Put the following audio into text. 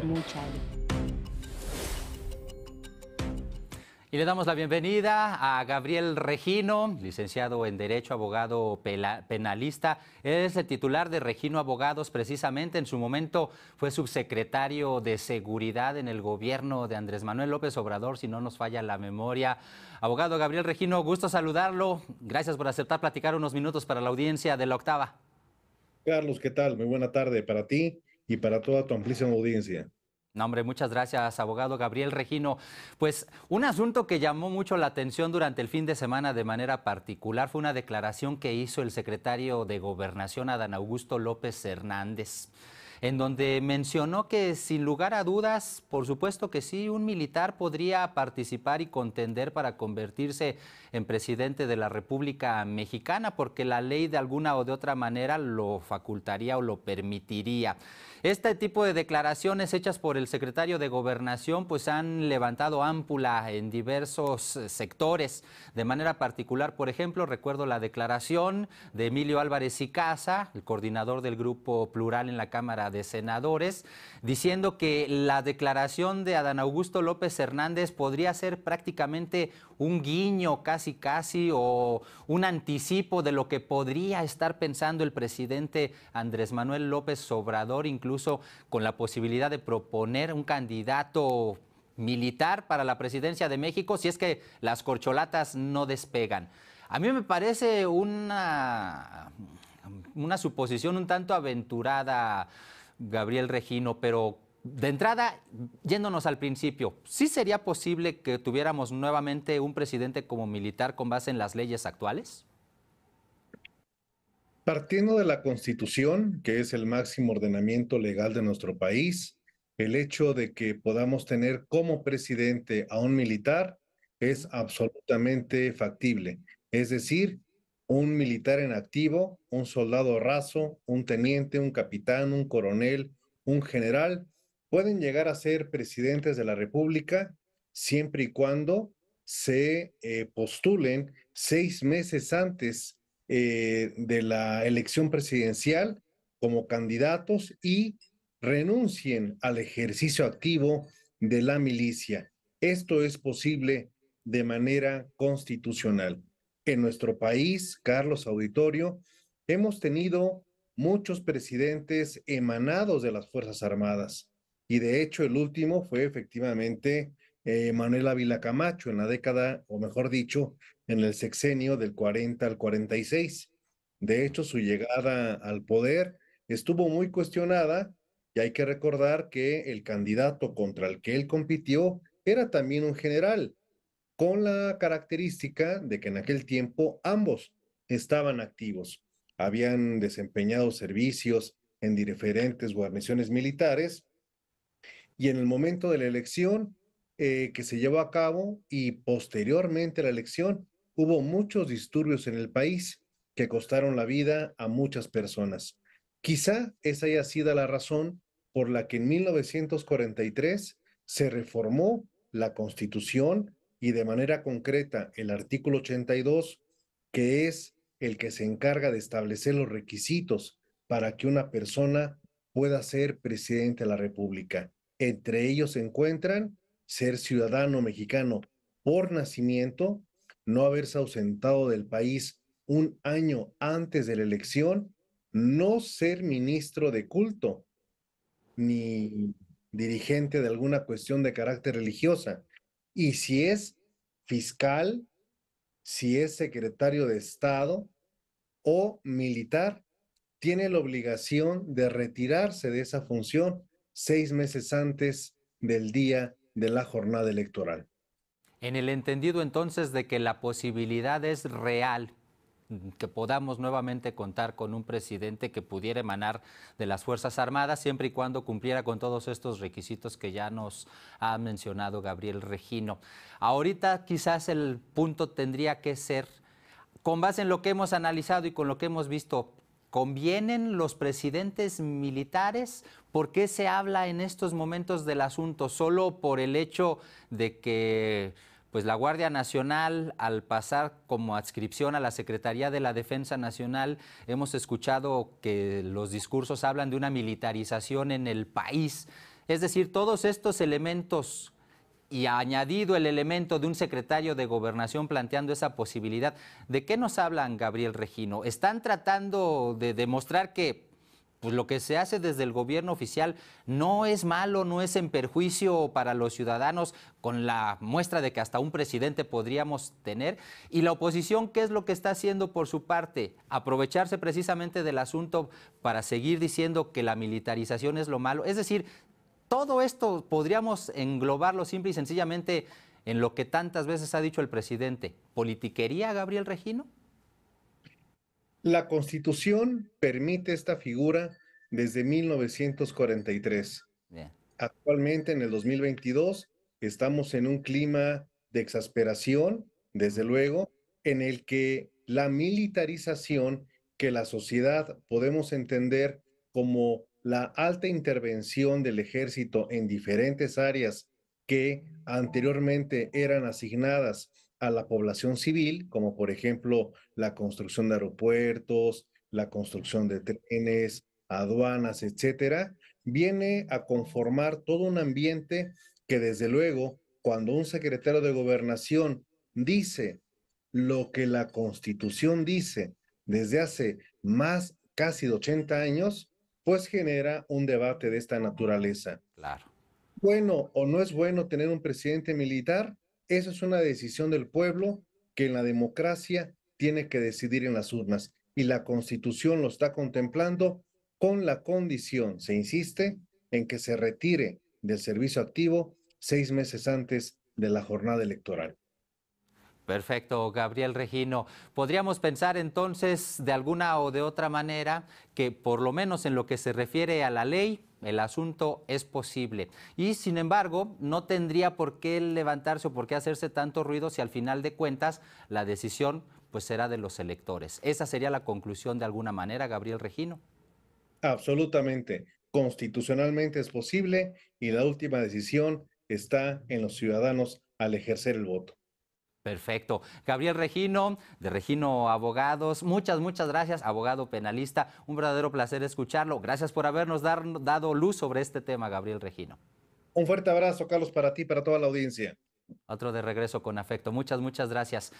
Tamuchale. Y le damos la bienvenida a Gabriel Regino, licenciado en Derecho, abogado penalista. Es el titular de Regino Abogados, precisamente. En su momento fue subsecretario de Seguridad en el gobierno de Andrés Manuel López Obrador, si no nos falla la memoria. Abogado Gabriel Regino, gusto saludarlo. Gracias por aceptar platicar unos minutos para la audiencia de La Octava. Carlos, ¿qué tal? Muy buena tarde para ti y para toda tu amplísima audiencia. No, hombre, muchas gracias, abogado Gabriel Regino. Pues un asunto que llamó mucho la atención durante el fin de semana de manera particular fue una declaración que hizo el secretario de Gobernación, Adán Augusto López Hernández, en donde mencionó que sin lugar a dudas, por supuesto que sí, un militar podría participar y contender para convertirse en presidente de la República Mexicana, porque la ley de alguna o de otra manera lo facultaría o lo permitiría. Este tipo de declaraciones hechas por el secretario de Gobernación pues han levantado ámpula en diversos sectores. De manera particular, por ejemplo, recuerdo la declaración de Emilio Álvarez Icaza, el coordinador del Grupo Plural en la Cámara de Senadores, diciendo que la declaración de Adán Augusto López Hernández podría ser prácticamente un guiño casi o un anticipo de lo que podría estar pensando el presidente Andrés Manuel López Obrador, incluso con la posibilidad de proponer un candidato militar para la presidencia de México si es que las corcholatas no despegan. A mí me parece una suposición un tanto aventurada, Gabriel Regino, pero de entrada, yéndonos al principio, ¿sí sería posible que tuviéramos nuevamente un presidente como militar con base en las leyes actuales? Partiendo de la Constitución, que es el máximo ordenamiento legal de nuestro país, el hecho de que podamos tener como presidente a un militar es absolutamente factible. Es decir, un militar en activo, un soldado raso, un teniente, un capitán, un coronel, un general, pueden llegar a ser presidentes de la República siempre y cuando se postulen 6 meses antes de la elección presidencial como candidatos y renuncien al ejercicio activo de la milicia. Esto es posible de manera constitucional. En nuestro país, Carlos Auditorio, hemos tenido muchos presidentes emanados de las Fuerzas Armadas y de hecho el último fue efectivamente Manuel Ávila Camacho en la década, o mejor dicho, en el sexenio del 40 al 46. De hecho, su llegada al poder estuvo muy cuestionada y hay que recordar que el candidato contra el que él compitió era también un general, con la característica de que en aquel tiempo ambos estaban activos, habían desempeñado servicios en diferentes guarniciones militares y en el momento de la elección que se llevó a cabo y posteriormente a la elección hubo muchos disturbios en el país que costaron la vida a muchas personas. Quizá esa haya sido la razón por la que en 1943 se reformó la Constitución y de manera concreta el artículo 82, que es el que se encarga de establecer los requisitos para que una persona pueda ser presidente de la República. Entre ellos se encuentran ser ciudadano mexicano por nacimiento, no haberse ausentado del país un año antes de la elección, no ser ministro de culto ni dirigente de alguna cuestión de carácter religiosa. Y si es fiscal, si es secretario de Estado o militar, tiene la obligación de retirarse de esa función 6 meses antes del día de la jornada electoral. En el entendido entonces de que la posibilidad es real, que podamos nuevamente contar con un presidente que pudiera emanar de las Fuerzas Armadas, siempre y cuando cumpliera con todos estos requisitos que ya nos ha mencionado Gabriel Regino. Ahorita quizás el punto tendría que ser, con base en lo que hemos analizado y con lo que hemos visto, ¿convienen los presidentes militares? ¿Por qué se habla en estos momentos del asunto? ¿Solo por el hecho de que pues la Guardia Nacional, al pasar como adscripción a la Secretaría de la Defensa Nacional, hemos escuchado que los discursos hablan de una militarización en el país? Es decir, todos estos elementos y ha añadido el elemento de un secretario de Gobernación planteando esa posibilidad. ¿De qué nos hablan, Gabriel Regino? ¿Están tratando de demostrar que pues, lo que se hace desde el gobierno oficial no es malo, no es en perjuicio para los ciudadanos, con la muestra de que hasta un presidente podríamos tener? ¿Y la oposición qué es lo que está haciendo por su parte? ¿Aprovecharse precisamente del asunto para seguir diciendo que la militarización es lo malo? Es decir, todo esto podríamos englobarlo simple y sencillamente en lo que tantas veces ha dicho el presidente. ¿Politiquería, Gabriel Regino? La Constitución permite esta figura desde 1943. Bien. Actualmente, en el 2022, estamos en un clima de exasperación, desde luego, en el que la militarización que la sociedad podemos entender como la alta intervención del ejército en diferentes áreas que anteriormente eran asignadas a la población civil, como por ejemplo la construcción de aeropuertos, la construcción de trenes, aduanas, etcétera, viene a conformar todo un ambiente que, desde luego, cuando un secretario de Gobernación dice lo que la Constitución dice desde hace más casi de 80 años, pues genera un debate de esta naturaleza. Claro. ¿Bueno o no es bueno tener un presidente militar? Eso es una decisión del pueblo que en la democracia tiene que decidir en las urnas. Y la Constitución lo está contemplando con la condición, se insiste, en que se retire del servicio activo 6 meses antes de la jornada electoral. Perfecto, Gabriel Regino. ¿Podríamos pensar entonces de alguna o de otra manera que por lo menos en lo que se refiere a la ley, el asunto es posible? Y sin embargo, no tendría por qué levantarse o por qué hacerse tanto ruido si al final de cuentas la decisión pues será de los electores. ¿Esa sería la conclusión de alguna manera, Gabriel Regino? Absolutamente. Constitucionalmente es posible y la última decisión está en los ciudadanos al ejercer el voto. Perfecto. Gabriel Regino, de Regino Abogados, muchas gracias, abogado penalista. Un verdadero placer escucharlo. Gracias por habernos dado luz sobre este tema, Gabriel Regino. Un fuerte abrazo, Carlos, para ti y para toda la audiencia. Otro de regreso con afecto. Muchas gracias.